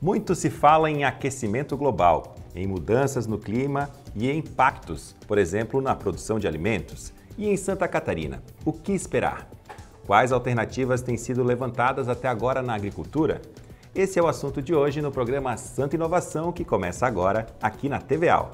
Muito se fala em aquecimento global, em mudanças no clima e em impactos, por exemplo, na produção de alimentos. E em Santa Catarina, o que esperar? Quais alternativas têm sido levantadas até agora na agricultura? Esse é o assunto de hoje no programa Santa Inovação, que começa agora aqui na TVAL.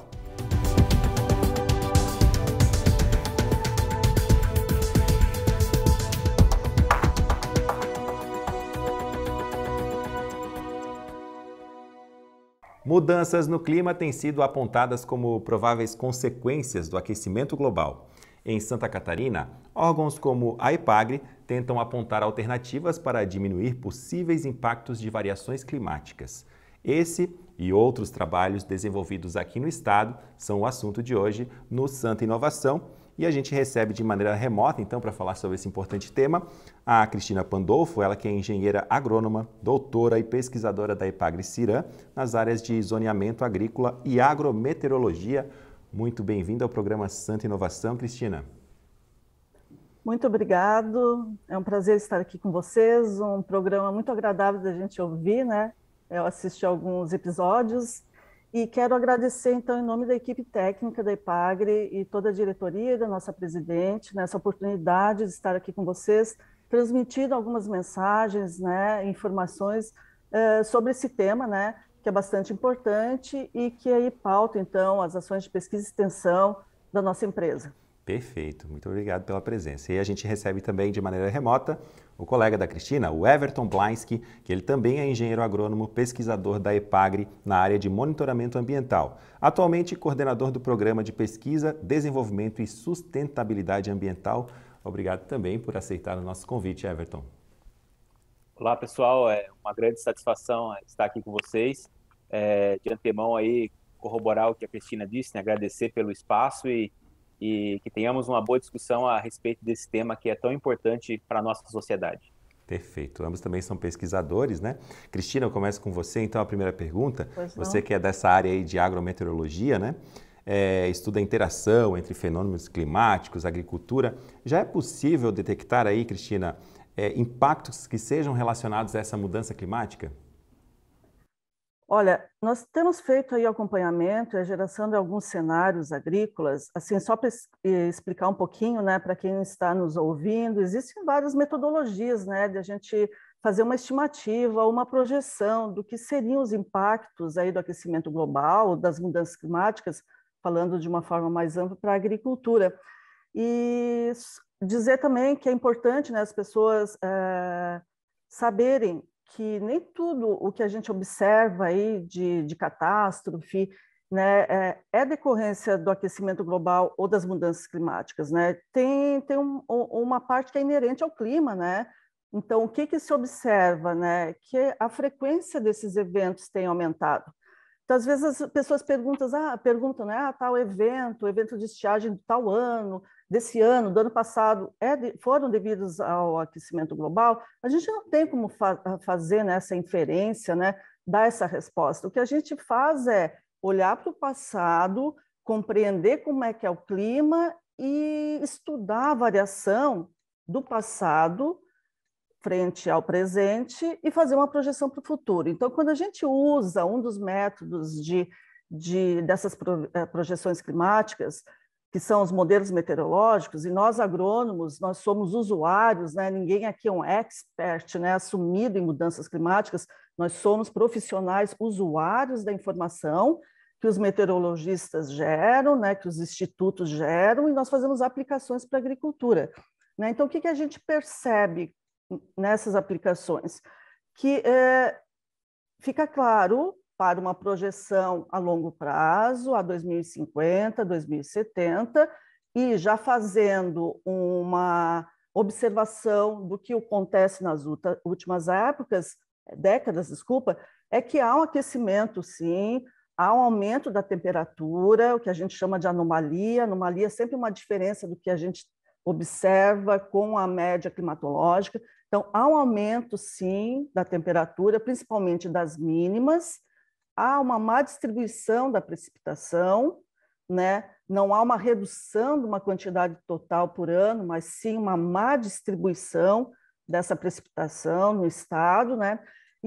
Mudanças no clima têm sido apontadas como prováveis consequências do aquecimento global. Em Santa Catarina, órgãos como a Epagri tentam apontar alternativas para diminuir possíveis impactos de variações climáticas. Esse e outros trabalhos desenvolvidos aqui no estado são o assunto de hoje no Santa Inovação. E a gente recebe de maneira remota, então, para falar sobre esse importante tema, a Cristina Pandolfo, ela que é engenheira agrônoma, doutora e pesquisadora da Epagri/Ciram nas áreas de zoneamento agrícola e agrometeorologia. Muito bem-vinda ao programa Santa Inovação, Cristina. Muito obrigado, é um prazer estar aqui com vocês, um programa muito agradável da gente ouvir, né? Eu assisti alguns episódios. E quero agradecer, então, em nome da equipe técnica da Epagri e toda a diretoria da nossa presidente, nessa oportunidade de estar aqui com vocês, transmitindo algumas mensagens, né, informações sobre esse tema, né, que é bastante importante e que aí pauta, então, as ações de pesquisa e extensão da nossa empresa. Perfeito, muito obrigado pela presença. E a gente recebe também de maneira remota o colega da Cristina, o Everton Blainski, que ele também é engenheiro agrônomo, pesquisador da Epagri na área de monitoramento ambiental. Atualmente, coordenador do Programa de Pesquisa, Desenvolvimento e Sustentabilidade Ambiental. Obrigado também por aceitar o nosso convite, Everton. Olá, pessoal. É uma grande satisfação estar aqui com vocês. De antemão, aí, corroborar o que a Cristina disse, né? Agradecer pelo espaço e que tenhamos uma boa discussão a respeito desse tema que é tão importante para a nossa sociedade. Perfeito. Ambos também são pesquisadores, né? Cristina, eu começo com você, então, a primeira pergunta. Você que é dessa área aí de agrometeorologia, né? Estuda a interação entre fenômenos climáticos, agricultura. Já é possível detectar aí, Cristina, impactos que sejam relacionados a essa mudança climática? Olha, nós temos feito aí acompanhamento e a geração de alguns cenários agrícolas, assim, só para explicar um pouquinho, né, para quem está nos ouvindo, existem várias metodologias, né, de a gente fazer uma estimativa, uma projeção do que seriam os impactos aí do aquecimento global, das mudanças climáticas, falando de uma forma mais ampla para a agricultura. E dizer também que é importante, né, as pessoas saberem que nem tudo o que a gente observa aí de catástrofe, né, é decorrência do aquecimento global ou das mudanças climáticas, né? Tem uma parte que é inerente ao clima, né? Então, o que se observa, né? Que a frequência desses eventos tem aumentado. Então, às vezes as pessoas perguntam, né? Tal evento de estiagem de tal ano, desse ano, do ano passado, foram devidos ao aquecimento global. A gente não tem como fazer, né, essa inferência, né, dar essa resposta. O que a gente faz é olhar para o passado, compreender como é que é o clima e estudar a variação do passado frente ao presente e fazer uma projeção para o futuro. Então, quando a gente usa um dos métodos dessas projeções climáticas, que são os modelos meteorológicos, e nós agrônomos, nós somos usuários, né? Ninguém aqui é um expert, né, assumido em mudanças climáticas, nós somos profissionais usuários da informação que os meteorologistas geram, né, que os institutos geram, e nós fazemos aplicações para a agricultura, né? Então, o que a gente percebe nessas aplicações? Que fica claro para uma projeção a longo prazo, a 2050, 2070, e já fazendo uma observação do que acontece nas últimas décadas, é que há um aquecimento, sim, há um aumento da temperatura, o que a gente chama de anomalia. Anomalia é sempre uma diferença do que a gente observa com a média climatológica. Então, há um aumento, sim, da temperatura, principalmente das mínimas. Há uma má distribuição da precipitação, né? Não há uma redução de uma quantidade total por ano, mas sim uma má distribuição dessa precipitação no estado, né?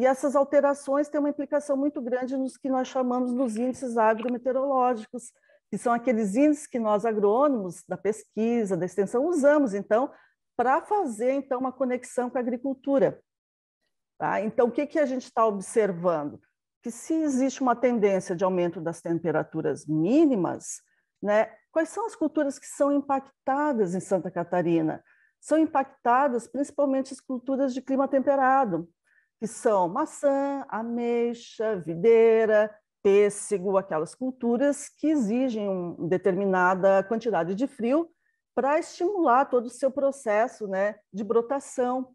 E essas alterações têm uma implicação muito grande nos que nós chamamos dos índices agrometeorológicos, que são aqueles índices que nós, agrônomos, da pesquisa, da extensão, usamos, então, para fazer então, uma conexão com a agricultura. Tá? Então, o que, que a gente está observando? Que se existe uma tendência de aumento das temperaturas mínimas, né, quais são as culturas que são impactadas em Santa Catarina? São impactadas principalmente as culturas de clima temperado, que são maçã, ameixa, videira, pêssego, aquelas culturas que exigem uma determinada quantidade de frio para estimular todo o seu processo, né, de brotação.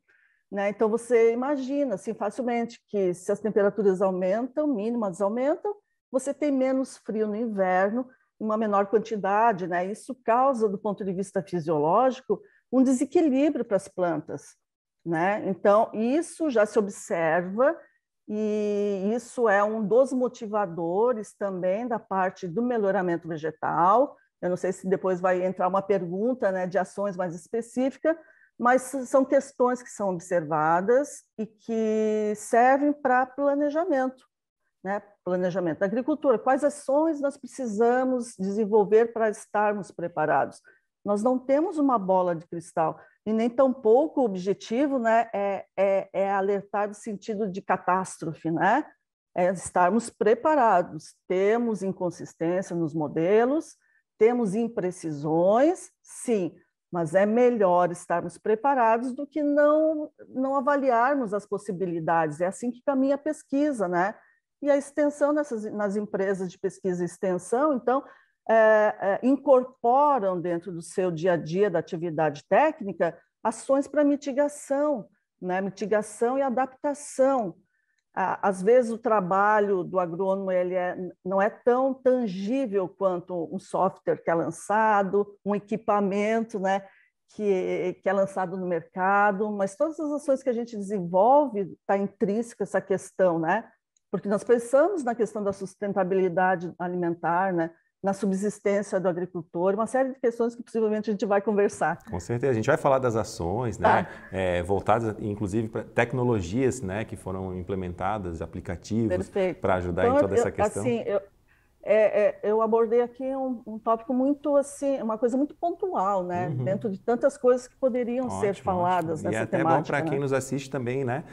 Né? Então, você imagina assim, facilmente que se as temperaturas aumentam, mínimas aumentam, você tem menos frio no inverno, uma menor quantidade. Né? Isso causa, do ponto de vista fisiológico, um desequilíbrio para as plantas. Né? Então, isso já se observa e isso é um dos motivadores também da parte do melhoramento vegetal. Eu não sei se depois vai entrar uma pergunta, né, de ações mais específica, mas são questões que são observadas e que servem para planejamento, né? Planejamento da agricultura. Quais ações nós precisamos desenvolver para estarmos preparados? Nós não temos uma bola de cristal e nem tampouco o objetivo, né, é alertar no sentido de catástrofe, né? É estarmos preparados. Temos inconsistência nos modelos, temos imprecisões, sim, mas é melhor estarmos preparados do que não avaliarmos as possibilidades. É assim que caminha a pesquisa, né? E a extensão nas empresas de pesquisa e extensão, então, incorporam dentro do seu dia a dia da atividade técnica ações para mitigação, né? Mitigação e adaptação. Às vezes o trabalho do agrônomo ele não é tão tangível quanto um software que é lançado, um equipamento, né, que é lançado no mercado, mas todas as ações que a gente desenvolve está intrínseca essa questão, né? Porque nós pensamos na questão da sustentabilidade alimentar, né? Na subsistência do agricultor, uma série de questões que possivelmente a gente vai conversar. Com certeza, a gente vai falar das ações, né? Voltadas inclusive para tecnologias, né, que foram implementadas, aplicativos para ajudar então, em toda essa questão. Assim, eu abordei aqui um tópico muito assim, uma coisa muito pontual, né? Uhum. Dentro de tantas coisas que poderiam ser faladas nessa temática. E é até bom para quem nos assiste também, né?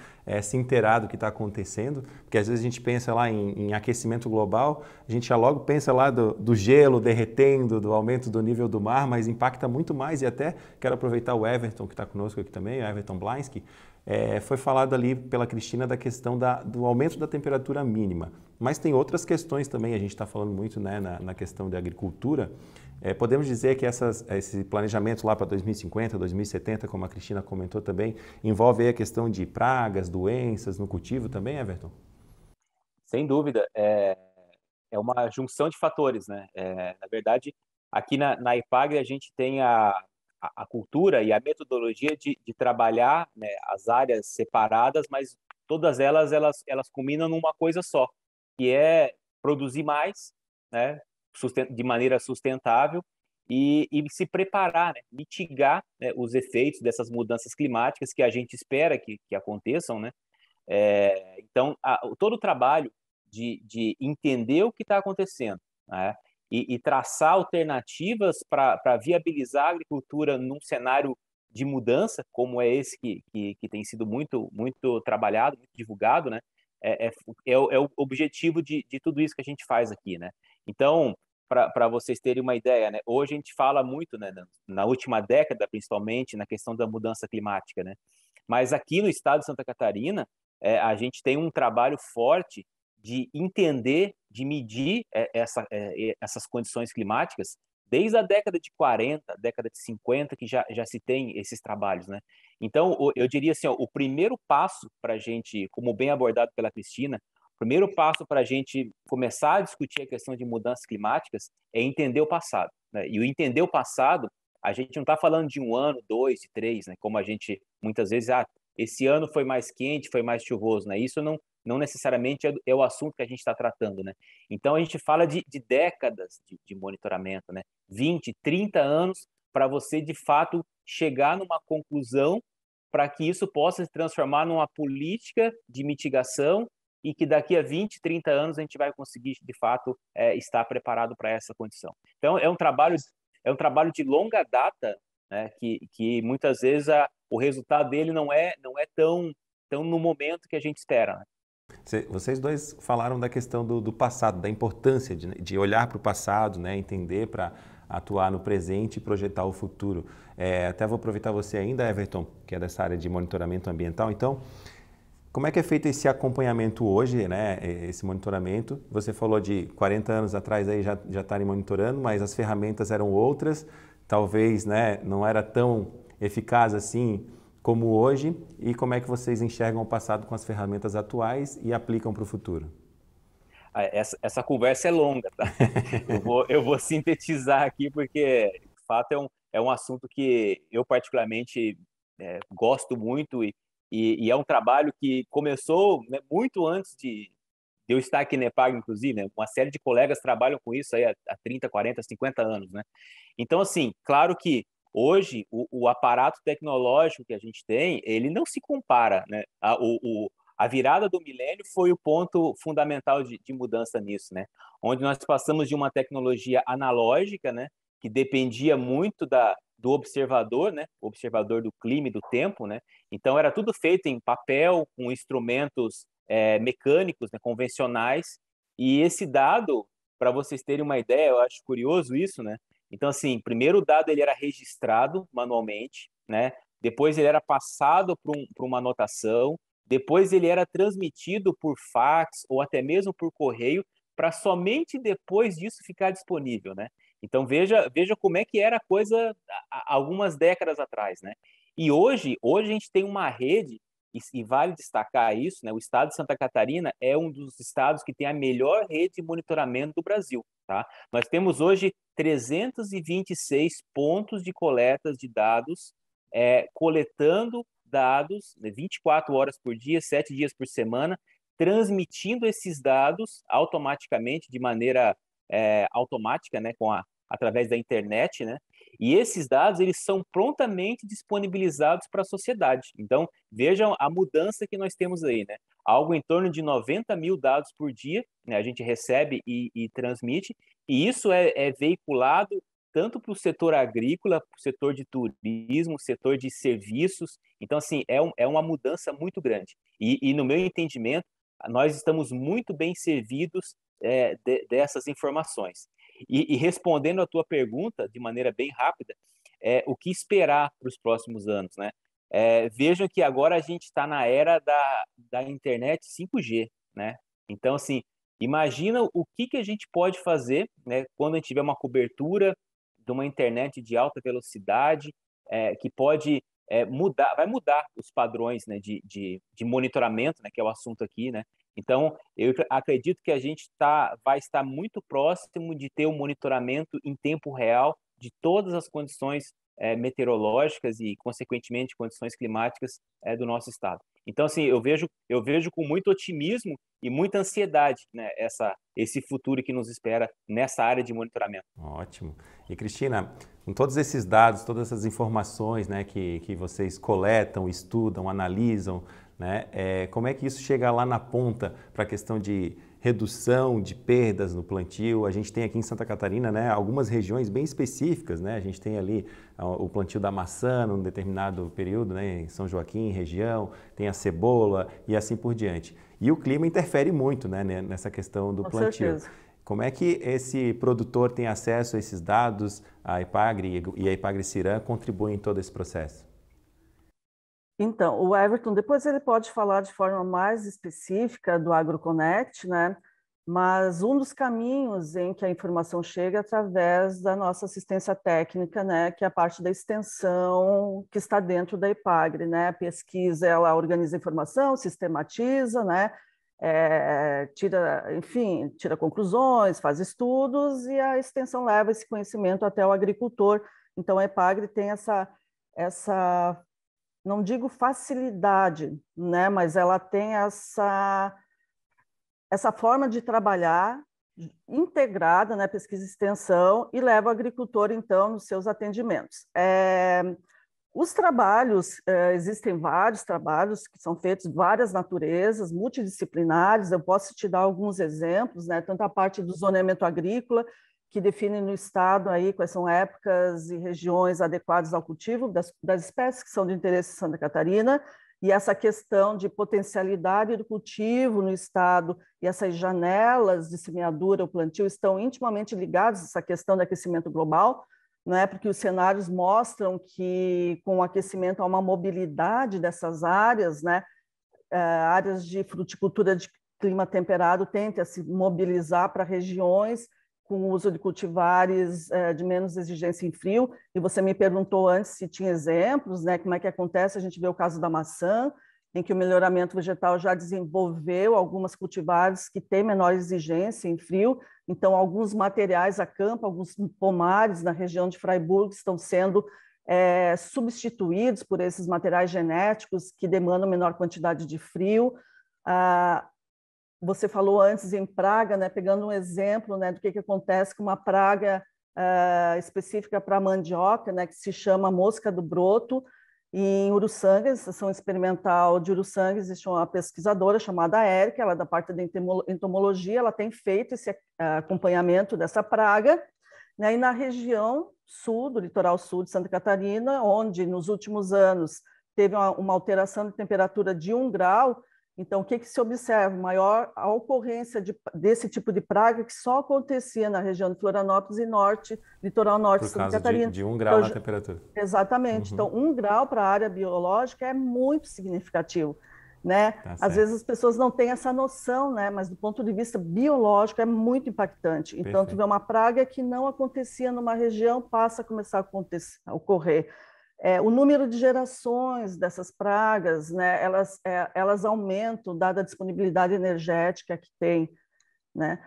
Se inteirar do que está acontecendo, porque às vezes a gente pensa lá em aquecimento global, a gente já logo pensa lá do gelo derretendo, do aumento do nível do mar, mas impacta muito mais. E até quero aproveitar o Everton, que está conosco aqui também, o Everton Blainski. Foi falado ali pela Cristina da questão do aumento da temperatura mínima, mas tem outras questões também, a gente está falando muito, né, na questão da agricultura. Podemos dizer que esse planejamento lá para 2050, 2070, como a Cristina comentou também, envolve aí a questão de pragas, doenças no cultivo também, Everton? Sem dúvida, é uma junção de fatores, né? Na verdade, aqui na Epagri a gente tem a cultura e a metodologia de trabalhar, né, as áreas separadas, mas todas elas culminam numa coisa só, que é produzir mais, né, de maneira sustentável e se preparar, né, mitigar, né, os efeitos dessas mudanças climáticas que a gente espera que aconteçam, né? Então, todo o trabalho de entender o que está acontecendo, né? E traçar alternativas para viabilizar a agricultura num cenário de mudança, como é esse que tem sido muito trabalhado, muito divulgado, né? O objetivo de tudo isso que a gente faz aqui, né? Então, para vocês terem uma ideia, né? Hoje a gente fala muito, né, na última década, principalmente, na questão da mudança climática, né? Mas aqui no estado de Santa Catarina, a gente tem um trabalho forte de entender, de medir essas condições climáticas desde a década de 40, década de 50, que já se tem esses trabalhos, né? Então, eu diria assim, ó, o primeiro passo para a gente, como bem abordado pela Cristina, o primeiro passo para a gente começar a discutir a questão de mudanças climáticas é entender o passado, né? E o entender o passado, a gente não está falando de um ano, dois, três, né? Como a gente muitas vezes, esse ano foi mais quente, foi mais chuvoso, né? Isso não necessariamente é o assunto que a gente está tratando, né? Então, a gente fala de décadas de monitoramento, né? 20, 30 anos para você, de fato, chegar numa conclusão para que isso possa se transformar numa política de mitigação e que daqui a 20, 30 anos a gente vai conseguir, de fato, estar preparado para essa condição. Então, é um trabalho de longa data, né, que muitas vezes o resultado dele não é tão no momento que a gente espera. Né? Vocês dois falaram da questão do passado, da importância de olhar para o passado, né, entender para atuar no presente e projetar o futuro. Até vou aproveitar você ainda, Everton, que é dessa área de monitoramento ambiental. Então, como é que é feito esse acompanhamento hoje, né, esse monitoramento? Você falou de 40 anos atrás aí já estarem monitorando, mas as ferramentas eram outras, talvez, né, não era tão eficaz assim como hoje. E como é que vocês enxergam o passado com as ferramentas atuais e aplicam para o futuro? Essa conversa é longa, tá? Eu vou sintetizar aqui, porque, de fato, é um assunto que eu, particularmente, gosto muito e é um trabalho que começou, né, muito antes de eu estar aqui na Epagri, inclusive, né? Uma série de colegas trabalham com isso aí há 30, 40, 50 anos, né? Então, assim, claro que hoje o aparato tecnológico que a gente tem, ele não se compara, né? A virada do milênio foi o ponto fundamental de mudança nisso, né? Onde nós passamos de uma tecnologia analógica, né, que dependia muito do observador, né, observador do clima e do tempo, né? Então era tudo feito em papel, com instrumentos mecânicos, né, convencionais. E esse dado, para vocês terem uma ideia, eu acho curioso isso, né? Então, assim, primeiro o dado ele era registrado manualmente, né? Depois ele era passado para uma anotação. Depois ele era transmitido por fax ou até mesmo por correio, para somente depois disso ficar disponível, né? Então veja como é que era a coisa algumas décadas atrás, né? E hoje a gente tem uma rede, e vale destacar isso, né? O estado de Santa Catarina é um dos estados que tem a melhor rede de monitoramento do Brasil, tá? Nós temos hoje 326 pontos de coletas de dados, coletando dados, né, 24 horas por dia, 7 dias por semana, transmitindo esses dados automaticamente, de maneira automática, né, através da internet, né? E esses dados eles são prontamente disponibilizados para a sociedade. Então, vejam a mudança que nós temos aí, né? Algo em torno de 90 mil dados por dia, né, a gente recebe e transmite, e isso é veiculado tanto para o setor agrícola, para o setor de turismo, setor de serviços. Então, assim, é uma mudança muito grande. E no meu entendimento, nós estamos muito bem servidos dessas informações. E respondendo a tua pergunta de maneira bem rápida, o que esperar para os próximos anos, né? Vejam que agora a gente está na era da internet 5G, né? Então, assim, imagina o que a gente pode fazer, né, quando a gente tiver uma cobertura de uma internet de alta velocidade, que pode vai mudar os padrões, né, de monitoramento, né, que é o assunto aqui, né? Então, eu acredito que a gente vai estar muito próximo de ter um monitoramento em tempo real de todas as condições meteorológicas e, consequentemente, condições climáticas do nosso estado. Então, assim, eu vejo com muito otimismo e muita ansiedade, né, esse futuro que nos espera nessa área de monitoramento. Ótimo. E, Cristina, com todos esses dados, todas essas informações, né, que vocês coletam, estudam, analisam, né, como é que isso chega lá na ponta para a questão de redução de perdas no plantio? A gente tem aqui em Santa Catarina, né, algumas regiões bem específicas, né? A gente tem ali o plantio da maçã num determinado período, né, em São Joaquim, região, tem a cebola e assim por diante. E o clima interfere muito, né, nessa questão do plantio. Com certeza. Como é que esse produtor tem acesso a esses dados? A Epagri e a Epagri/Ciram contribuem em todo esse processo? Então, o Everton, depois ele pode falar de forma mais específica do AgroConnect, né? Mas um dos caminhos em que a informação chega é através da nossa assistência técnica, né, que é a parte da extensão que está dentro da Epagri, né? A pesquisa, ela organiza a informação, sistematiza, né? Tira conclusões, faz estudos, e a extensão leva esse conhecimento até o agricultor. Então, a Epagri tem essa não digo facilidade, né, mas ela tem essa forma de trabalhar integrada, né, pesquisa e extensão, e leva o agricultor, então, nos seus atendimentos. Os trabalhos, existem vários trabalhos que são feitos de várias naturezas, multidisciplinares. Eu posso te dar alguns exemplos, né? Tanto a parte do zoneamento agrícola, que define no Estado aí quais são épocas e regiões adequadas ao cultivo das espécies que são de interesse de Santa Catarina, e essa questão de potencialidade do cultivo no Estado e essas janelas de semeadura ou plantio estão intimamente ligadas a essa questão do aquecimento global, né? Porque os cenários mostram que com o aquecimento há uma mobilidade dessas áreas, né? Áreas de fruticultura de clima temperado tendem a se mobilizar para regiões com o uso de cultivares de menos exigência em frio, e você me perguntou antes se tinha exemplos, né? Como é que acontece? A gente vê o caso da maçã, em que o melhoramento vegetal já desenvolveu algumas cultivares que têm menor exigência em frio, então alguns materiais a campo, alguns pomares na região de Fraiburgo estão sendo substituídos por esses materiais genéticos que demandam menor quantidade de frio. Você falou antes em praga, né? Pegando um exemplo, né, do que acontece com uma praga específica para a mandioca, né, que se chama mosca do broto. E em Uruçanga, estação experimental de Uruçanga, existe uma pesquisadora chamada Érica, ela é da parte da entomologia, ela tem feito esse acompanhamento dessa praga, né? E na região sul, do litoral sul de Santa Catarina, onde nos últimos anos teve uma alteração de temperatura de 1 grau, então, o que se observa? Maior a ocorrência desse tipo de praga que só acontecia na região de Florianópolis e norte, litoral norte de Santa Catarina. De 1 grau então, na temperatura. Exatamente. Uhum. Então, 1 grau para a área biológica é muito significativo, né? Tá certo. Às vezes as pessoas não têm essa noção, né? Mas do ponto de vista biológico é muito impactante. Perfeito. Então, tu vê uma praga que não acontecia numa região, passa a começar a ocorrer. O número de gerações dessas pragas, né, elas aumentam, dada a disponibilidade energética que tem, né?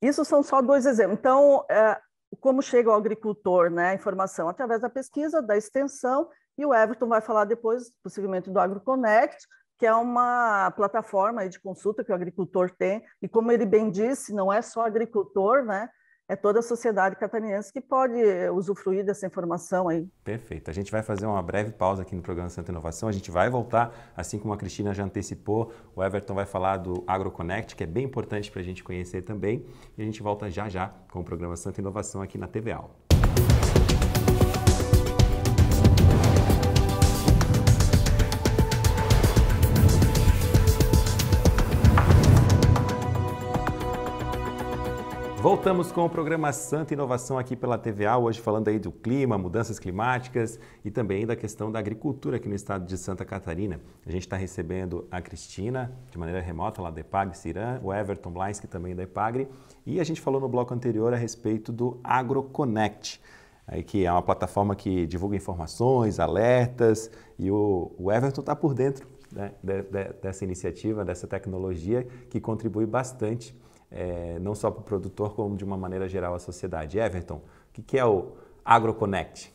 Isso são só 2 exemplos. Então, como chega ao agricultor, né, a informação? Através da pesquisa, da extensão, e o Everton vai falar depois, possivelmente, do AgroConnect, que é uma plataforma de consulta que o agricultor tem, e como ele bem disse, não é só agricultor, né? É toda a sociedade catarinense que pode usufruir dessa informação aí. Perfeito. A gente vai fazer uma breve pausa aqui no programa Santa Inovação. A gente vai voltar, assim como a Cristina já antecipou, o Everton vai falar do AgroConnect, que é bem importante para a gente conhecer também. E a gente volta já já com o programa Santa Inovação aqui na TVAL. Voltamos com o programa Santa Inovação aqui pela TVA, hoje falando aí do clima, mudanças climáticas e também da questão da agricultura aqui no estado de Santa Catarina. A gente está recebendo a Cristina, de maneira remota, lá da Epagri/Ciram, o Everton Blainski, também da Epagri, e a gente falou no bloco anterior a respeito do AgroConnect, que é uma plataforma que divulga informações, alertas, e o Everton está por dentro, né, dessa iniciativa, dessa tecnologia que contribui bastante não só para o produtor, como de uma maneira geral à sociedade. Everton, o que é o AgroConnect?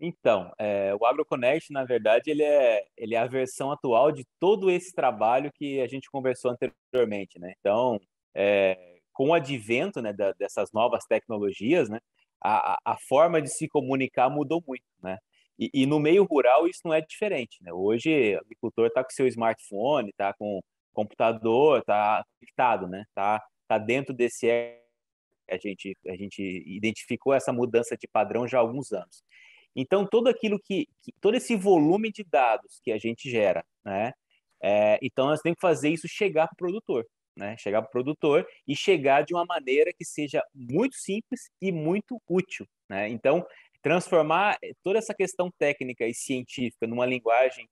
Então, o AgroConnect, na verdade, ele é a versão atual de todo esse trabalho que a gente conversou anteriormente, né? Então, com o advento, né, dessas novas tecnologias, né, a forma de se comunicar mudou muito, né? E no meio rural isso não é diferente, né? Hoje, o agricultor está com seu smartphone, está com computador, está conectado, né? Tá dentro desse. A gente identificou essa mudança de padrão já há alguns anos. Então, todo aquilo todo esse volume de dados que a gente gera, né? Então, nós temos que fazer isso chegar para o produtor, né? Chegar para o produtor e chegar de uma maneira que seja muito simples e muito útil, né? Então, transformar toda essa questão técnica e científica numa linguagem,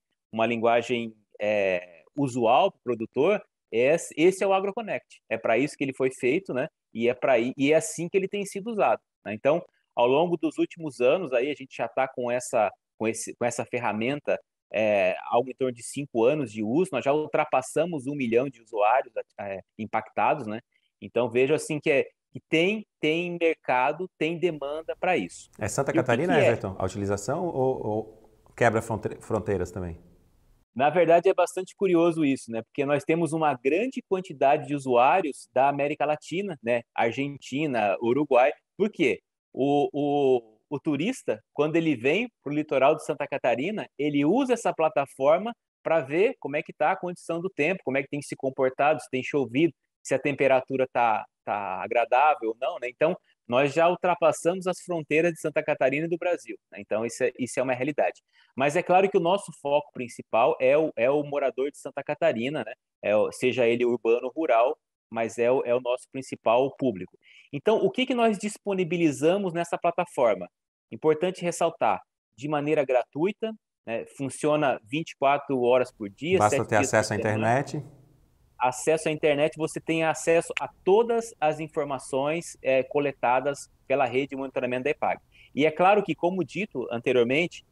usual para o produtor, esse é o AgroConnect. É para isso que ele foi feito, né? E é assim que ele tem sido usado, né? Então, ao longo dos últimos anos, aí a gente já está com essa ferramenta algo em torno de 5 anos de uso. Nós já ultrapassamos 1 milhão de usuários impactados, né? Então, vejo assim que tem mercado, tem demanda para isso. É Santa Catarina, Everton? A utilização ou quebra fronteiras também? Na verdade, é bastante curioso isso, né? Porque nós temos uma grande quantidade de usuários da América Latina, né? Argentina, Uruguai. Por quê? o turista, quando ele vem para o litoral de Santa Catarina, ele usa essa plataforma para ver como é que está a condição do tempo, como é que tem que se comportado, se tem chovido, se a temperatura está agradável ou não, né? Então, nós já ultrapassamos as fronteiras de Santa Catarina e do Brasil, né? Então, isso é uma realidade. Mas é claro que o nosso foco principal é o morador de Santa Catarina, né? Seja ele urbano ou rural, mas é o nosso principal público. Então, o que nós disponibilizamos nessa plataforma? Importante ressaltar, de maneira gratuita, né? Funciona 24 horas por dia. Basta ter acesso à internet. Acesso à internet, você tem acesso a todas as informações coletadas pela rede de monitoramento da EPAG. E é claro que, como dito anteriormente,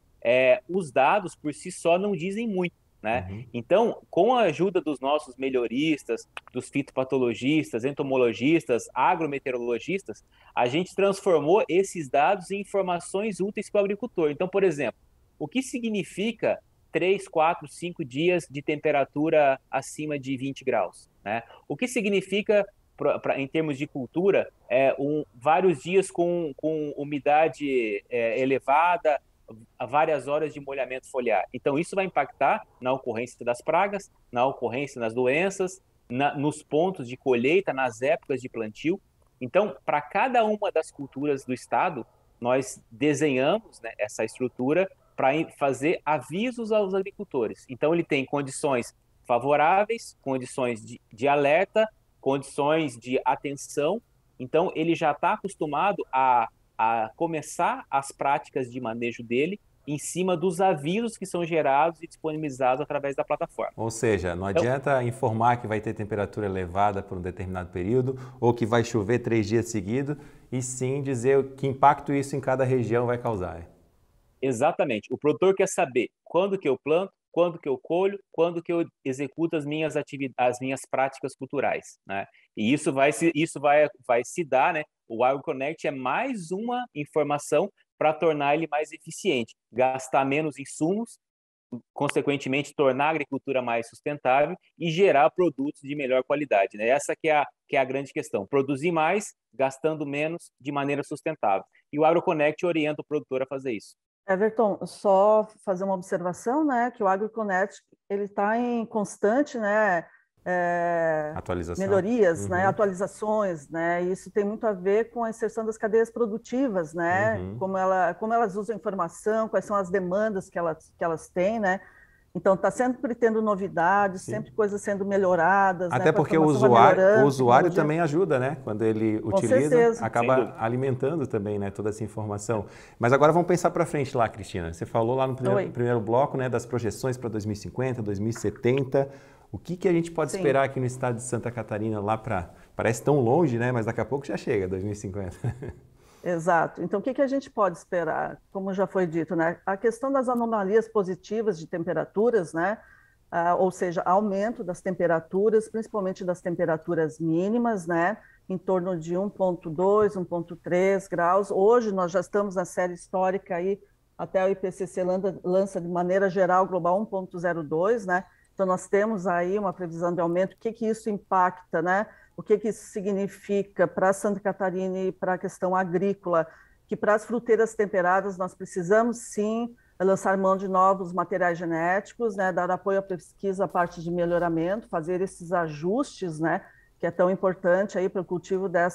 os dados por si só não dizem muito, né? Uhum. Então, com a ajuda dos nossos melhoristas, dos fitopatologistas, entomologistas, agrometeorologistas, a gente transformou esses dados em informações úteis para o agricultor. Então, por exemplo, o que significa 3, 4, 5 dias de temperatura acima de 20 graus, né? O que significa, em termos de cultura, vários dias com umidade elevada, várias horas de molhamento foliar. Então, isso vai impactar na ocorrência das pragas, na ocorrência das doenças, nos pontos de colheita, nas épocas de plantio. Então, para cada uma das culturas do estado, nós desenhamos, né, essa estrutura para fazer avisos aos agricultores. Então, ele tem condições favoráveis, condições de alerta, condições de atenção. Então, ele já está acostumado a começar as práticas de manejo dele em cima dos avisos que são gerados e disponibilizados através da plataforma. Ou seja, não adianta informar que vai ter temperatura elevada por um determinado período ou que vai chover 3 dias seguidos, e sim dizer que impacto isso em cada região vai causar. Exatamente. O produtor quer saber quando que eu planto, quando que eu colho, quando que eu executo as minhas práticas culturais, né? E isso vai se dar, né? O AgroConnect é mais uma informação para tornar ele mais eficiente, gastar menos insumos, consequentemente tornar a agricultura mais sustentável e gerar produtos de melhor qualidade, né? Essa que é a grande questão, produzir mais, gastando menos, de maneira sustentável. E o AgroConnect orienta o produtor a fazer isso. Everton, só fazer uma observação, né, que o AgroConnect está em constante, né, melhorias, uhum, né, atualizações, né, e isso tem muito a ver com a inserção das cadeias produtivas, né, uhum, como elas usam informação, quais são as demandas que elas têm, né. Então, está sempre tendo novidades, sim, sempre coisas sendo melhoradas. Até, né, porque o usuário também ajuda, né? Quando ele utiliza, acaba alimentando também, né, toda essa informação. Mas agora vamos pensar para frente lá, Cristina. Você falou lá no primeiro bloco, né, das projeções para 2050, 2070. O que a gente pode, sim, esperar aqui no estado de Santa Catarina lá para... Parece tão longe, né? Mas daqui a pouco já chega, 2050. Exato. Então, o que a gente pode esperar? Como já foi dito, né? A questão das anomalias positivas de temperaturas, né? Ou seja, aumento das temperaturas, principalmente das temperaturas mínimas, né? Em torno de 1,2, 1,3 graus. Hoje, nós já estamos na série histórica, aí, até o IPCC lança de maneira geral global 1,02, né? Então, nós temos aí uma previsão de aumento. O que isso impacta, né? O que isso significa para Santa Catarina e para a questão agrícola? Que para as fruteiras temperadas nós precisamos, sim, lançar mão de novos materiais genéticos, né? Dar apoio à pesquisa, à parte de melhoramento, fazer esses ajustes, né? Que é tão importante aí para o cultivo da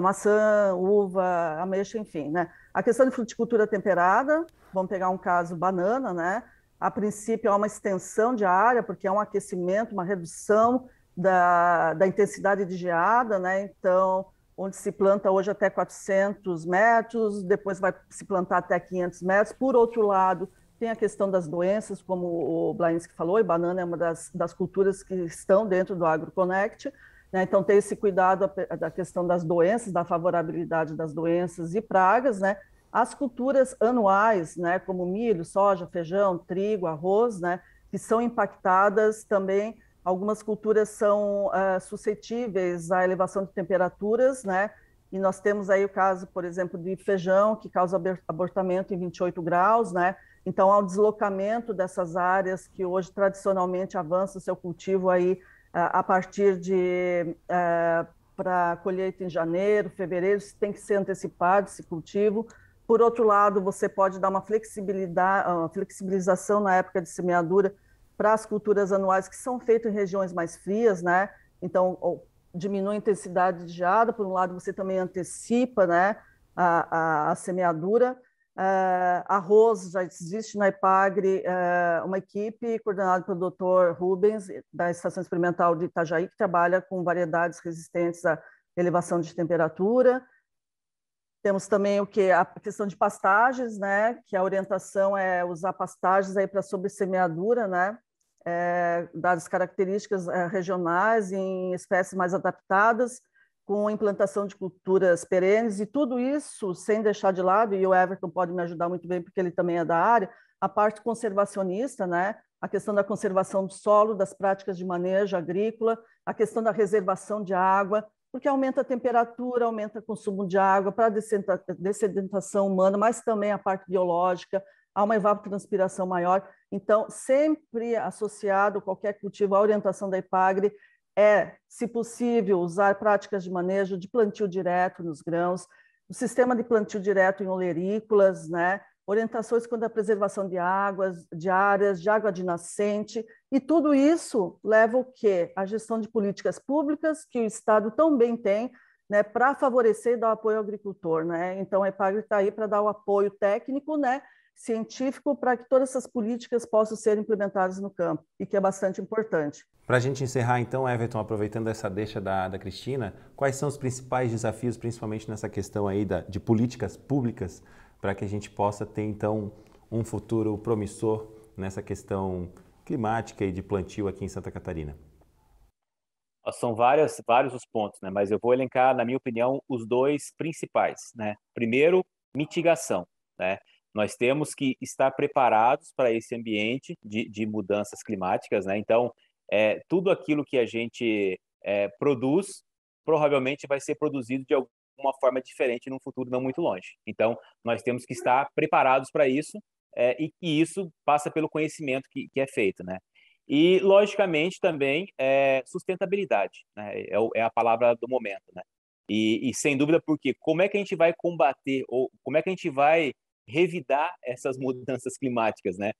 maçã, uva, ameixa, enfim, né? A questão de fruticultura temperada, vamos pegar um caso banana, né? A princípio há uma extensão de área, porque é um aquecimento, uma redução da intensidade de geada, né? Então, onde se planta hoje até 400 metros, depois vai se plantar até 500 metros. Por outro lado, tem a questão das doenças, como o Blainski falou, e banana é uma das culturas que estão dentro do AgroConnect, né? Então, tem esse cuidado da questão das doenças, da favorabilidade das doenças e pragas, né? As culturas anuais, né? Como milho, soja, feijão, trigo, arroz, né? Que são impactadas também. Algumas culturas são suscetíveis à elevação de temperaturas, né? E nós temos aí o caso, por exemplo, de feijão, que causa abortamento em 28 graus, né? Então, há um deslocamento dessas áreas que hoje tradicionalmente avança o seu cultivo aí a partir de para colheita em janeiro, fevereiro, isso tem que ser antecipado, esse cultivo, Por outro lado, você pode dar uma flexibilização na época de semeadura para as culturas anuais que são feitas em regiões mais frias, né? Então, diminui a intensidade de geada, por um lado você também antecipa, né, a semeadura. Arroz, já existe na Epagri uma equipe coordenada pelo Dr. Rubens, da Estação Experimental de Itajaí, que trabalha com variedades resistentes à elevação de temperatura. Temos também o que? A questão de pastagens, né? Que a orientação é usar pastagens aí para sobressemeadura, né? Das características regionais em espécies mais adaptadas, com implantação de culturas perenes, e tudo isso sem deixar de lado, e o Everton pode me ajudar muito bem, porque ele também é da área, a parte conservacionista, né? A questão da conservação do solo, das práticas de manejo agrícola, a questão da reservação de água, porque aumenta a temperatura, aumenta o consumo de água para a dessedentação humana, mas também a parte biológica, há uma evapotranspiração maior. Então, sempre associado a qualquer cultivo, a orientação da Epagri é, se possível, usar práticas de manejo, de plantio direto nos grãos, o sistema de plantio direto em olerícolas, né? Orientações quanto à preservação de águas, de áreas, de água de nascente, e tudo isso leva o quê? A gestão de políticas públicas que o Estado tão bem tem, né, para favorecer e dar apoio ao agricultor, né? Então, a Epagri está aí para dar o apoio técnico, né, científico, para que todas essas políticas possam ser implementadas no campo, e que é bastante importante. Para a gente encerrar, então, Everton, aproveitando essa deixa da Cristina, quais são os principais desafios, principalmente nessa questão aí de políticas públicas, para que a gente possa ter, então, um futuro promissor nessa questão climática e de plantio aqui em Santa Catarina? São vários os pontos, né? Mas eu vou elencar, na minha opinião, os dois principais, né? Primeiro, mitigação, né? Nós temos que estar preparados para esse ambiente de mudanças climáticas, né? Então, tudo aquilo que a gente produz provavelmente vai ser produzido de alguma forma diferente num futuro não muito longe. Então, nós temos que estar preparados para isso, e isso passa pelo conhecimento que é feito, né? E, logicamente, também sustentabilidade, né? É a palavra do momento, né? E sem dúvida, porque como é que a gente vai combater, ou como é que a gente vai revidar essas mudanças climáticas, né?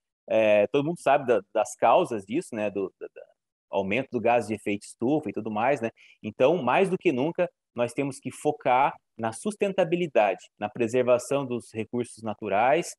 Todo mundo sabe das causas disso, né? Do aumento do gás de efeito estufa e tudo mais, né? Então, mais do que nunca, nós temos que focar na sustentabilidade, na preservação dos recursos naturais,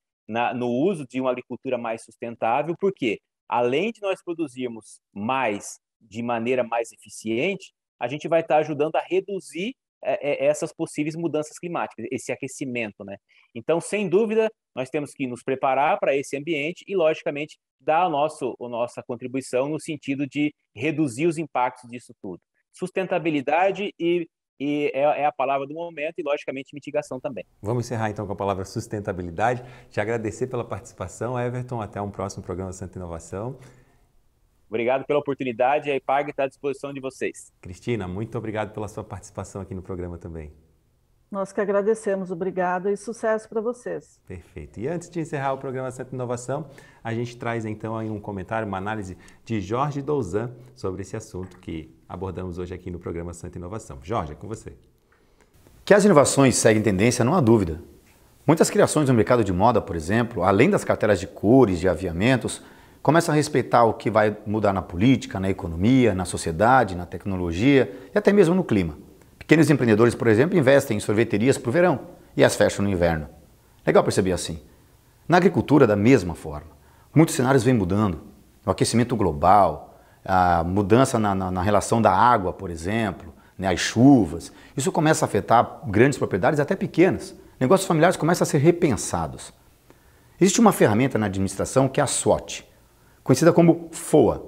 no uso de uma agricultura mais sustentável, porque além de nós produzirmos mais de maneira mais eficiente, a gente vai estar ajudando a reduzir essas possíveis mudanças climáticas, esse aquecimento, né? Então, sem dúvida, nós temos que nos preparar para esse ambiente e, logicamente, dar a nossa contribuição no sentido de reduzir os impactos disso tudo. Sustentabilidade é a palavra do momento, e, logicamente, mitigação também. Vamos encerrar, então, com a palavra sustentabilidade. Te agradecer pela participação, Everton. Até um próximo programa Santa Inovação. Obrigado pela oportunidade, a Epagri está à disposição de vocês. Cristina, muito obrigado pela sua participação aqui no programa também. Nós que agradecemos, obrigado, e sucesso para vocês. Perfeito. E antes de encerrar o programa Santa Inovação, a gente traz então aí um comentário, uma análise de Jorge Dolzan sobre esse assunto que abordamos hoje aqui no programa Santa Inovação. Jorge, é com você. Que as inovações seguem tendência, não há dúvida. Muitas criações no mercado de moda, por exemplo, além das cartelas de cores, de aviamentos, começa a respeitar o que vai mudar na política, na economia, na sociedade, na tecnologia e até mesmo no clima. Pequenos empreendedores, por exemplo, investem em sorveterias para o verão e as fecham no inverno. Legal perceber assim. Na agricultura, da mesma forma. Muitos cenários vêm mudando. O aquecimento global, a mudança na relação da água, por exemplo, né, as chuvas. Isso começa a afetar grandes propriedades, até pequenas. Negócios familiares começam a ser repensados. Existe uma ferramenta na administração que é a SWOT, conhecida como FOA,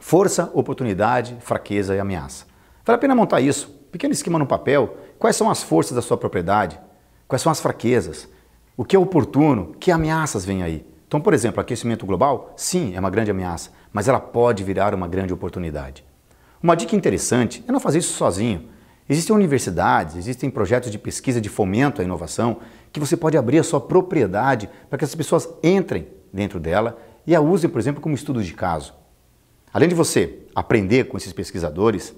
Força, Oportunidade, Fraqueza e Ameaça. Vale a pena montar isso, pequeno esquema no papel, quais são as forças da sua propriedade, quais são as fraquezas, o que é oportuno, que ameaças vêm aí. Então, por exemplo, aquecimento global, sim, é uma grande ameaça, mas ela pode virar uma grande oportunidade. Uma dica interessante é não fazer isso sozinho. Existem universidades, existem projetos de pesquisa de fomento à inovação que você pode abrir a sua propriedade para que as pessoas entrem dentro dela e a usem, por exemplo, como estudo de caso. Além de você aprender com esses pesquisadores,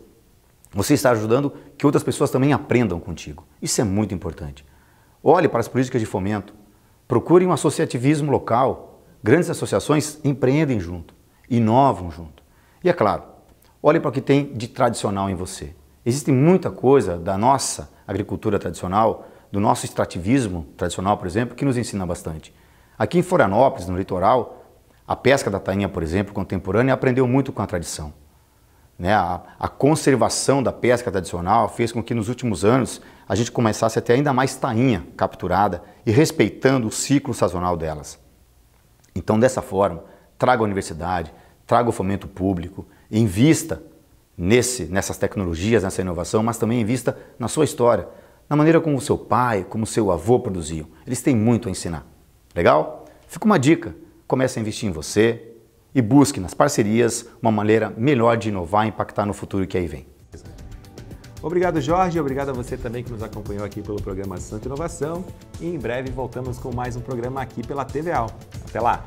você está ajudando que outras pessoas também aprendam contigo. Isso é muito importante. Olhe para as políticas de fomento, procurem um associativismo local, grandes associações empreendem junto, inovam junto. E é claro, olhe para o que tem de tradicional em você. Existe muita coisa da nossa agricultura tradicional, do nosso extrativismo tradicional, por exemplo, que nos ensina bastante. Aqui em Florianópolis, no litoral, a pesca da tainha, por exemplo, contemporânea, aprendeu muito com a tradição. A conservação da pesca tradicional fez com que nos últimos anos a gente começasse a ter ainda mais tainha capturada e respeitando o ciclo sazonal delas. Então, dessa forma, traga a universidade, traga o fomento público, invista nessas tecnologias, nessa inovação, mas também invista na sua história, na maneira como seu pai, como seu avô produziam. Eles têm muito a ensinar. Legal? Fica uma dica, comece a investir em você, e busque nas parcerias uma maneira melhor de inovar e impactar no futuro que aí vem. Obrigado, Jorge. Obrigado a você também que nos acompanhou aqui pelo programa Santa Inovação. E em breve voltamos com mais um programa aqui pela TVAL. Até lá!